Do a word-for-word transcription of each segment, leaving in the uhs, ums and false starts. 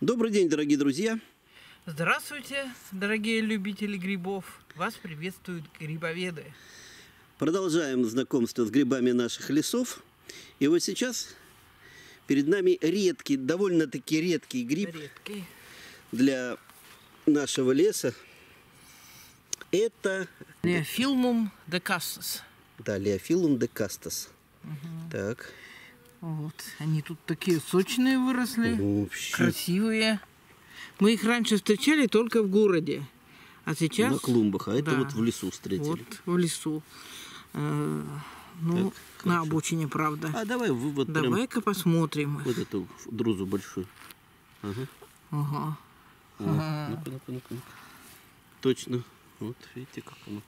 Добрый день, дорогие друзья! Здравствуйте, дорогие любители грибов! Вас приветствуют грибоведы! Продолжаем знакомство с грибами наших лесов. И вот сейчас перед нами редкий, довольно-таки редкий гриб редкий. для нашего леса. Это... Lyophyllum decastes. Да, Lyophyllum decastes. Угу. Так. Вот, они тут такие сочные выросли, вообще красивые. Мы их раньше встречали только в городе, а сейчас... На клумбах, а да. это вот в лесу встретили. Вот, в лесу. Э -э ну, так, на обочине, правда. А давай вывод прям... Давай-ка посмотрим их. Вот эту друзу большую. Ага. Ага. ага. Ну-ка, ну-ка, ну-ка, ну-ка. Точно. Вот, видите, как оно.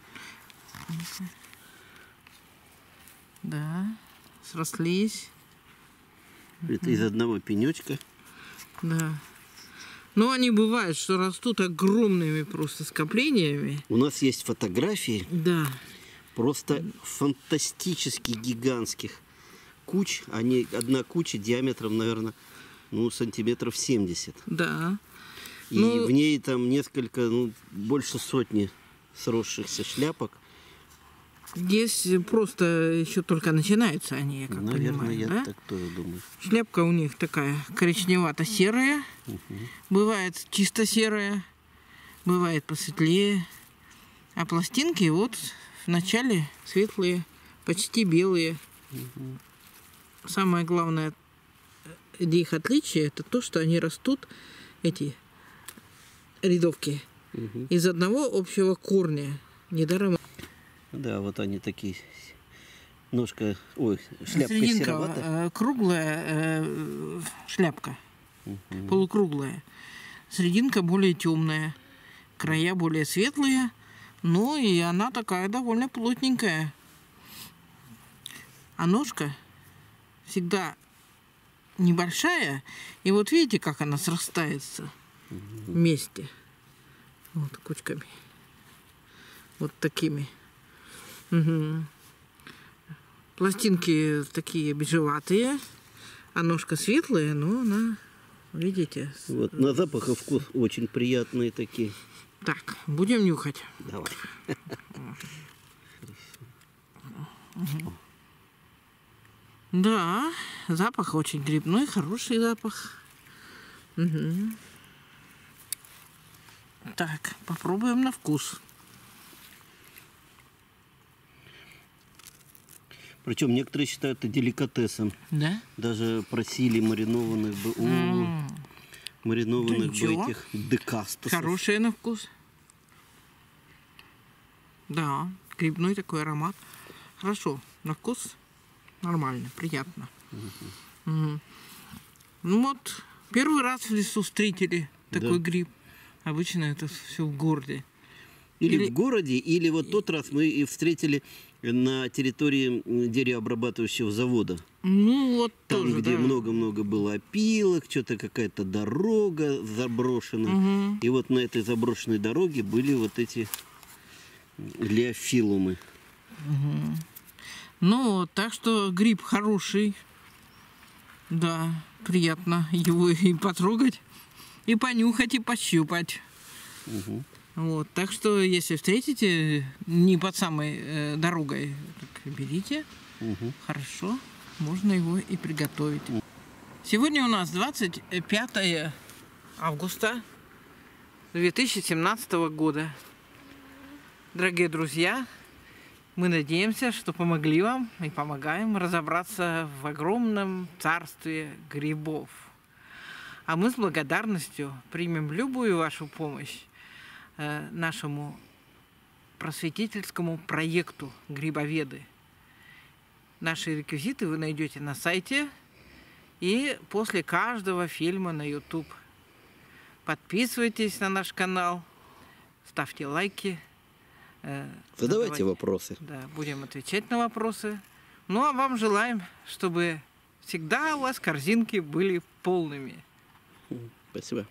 Да, срослись. Это из одного пенечка. Да. Но они бывают, что растут огромными просто скоплениями. У нас есть фотографии. Да. Просто фантастических, гигантских куч. Они, одна куча диаметром, наверное, ну, сантиметров семьдесят. Да. И ну... в ней там несколько, ну, больше сотни сросшихся шляпок. Здесь просто еще только начинаются они, я как Наверное, понимаю, я да? так тоже думаю. Шляпка у них такая коричневато-серая, угу. бывает чисто серая, бывает посветлее, а пластинки вот вначале светлые, почти белые. Угу. Самое главное их отличие — это то, что они растут, эти рядовки, угу. из одного общего корня, недаром. Да, вот они такие, ножка, ой, шляпка Срединка, сероватая. Круглая э, шляпка, угу. полукруглая. Срединка более темная, края более светлые, но и она такая довольно плотненькая. А ножка всегда небольшая, и вот видите, как она срастается угу. вместе, вот кучками, вот такими. Угу. Пластинки такие бежеватые, а ножка светлая, но она, видите... Вот, на запах и вкус очень приятные такие. Так, будем нюхать. Давай. Угу. Да, запах очень грибной, хороший запах. Угу. Так, попробуем на вкус. Причем некоторые считают это деликатесом. Да? Даже просили маринованных бы, mm. маринованных бы этих декастесов. Хороший на вкус. Да, грибной такой аромат. Хорошо, на вкус нормально, приятно. Uh-huh. угу. Ну вот, первый раз в лесу встретили такой да. гриб. Обычно это все в городе. Или, или в городе, или вот тот раз мы и встретили на территории деревообрабатывающего завода. Ну вот там, тоже, где много-много да. было опилок, что-то какая-то дорога заброшена. Угу. И вот на этой заброшенной дороге были вот эти Lyophyllum. Угу. Ну, так что гриб хороший. Да, приятно его и потрогать, и понюхать, и пощупать. Угу. Вот, так что, если встретите не под самой э, дорогой, так берите. Угу. Хорошо, можно его и приготовить. Сегодня у нас двадцать пятое августа две тысячи семнадцатого года. Дорогие друзья, мы надеемся, что помогли вам и помогаем разобраться в огромном царстве грибов. А мы с благодарностью примем любую вашу помощь нашему просветительскому проекту «Грибоведы». Наши реквизиты вы найдете на сайте и после каждого фильма на YouTube. Подписывайтесь на наш канал, ставьте лайки. Задавайте вопросы. Да, будем отвечать на вопросы. Ну, а вам желаем, чтобы всегда у вас корзинки были полными. Спасибо.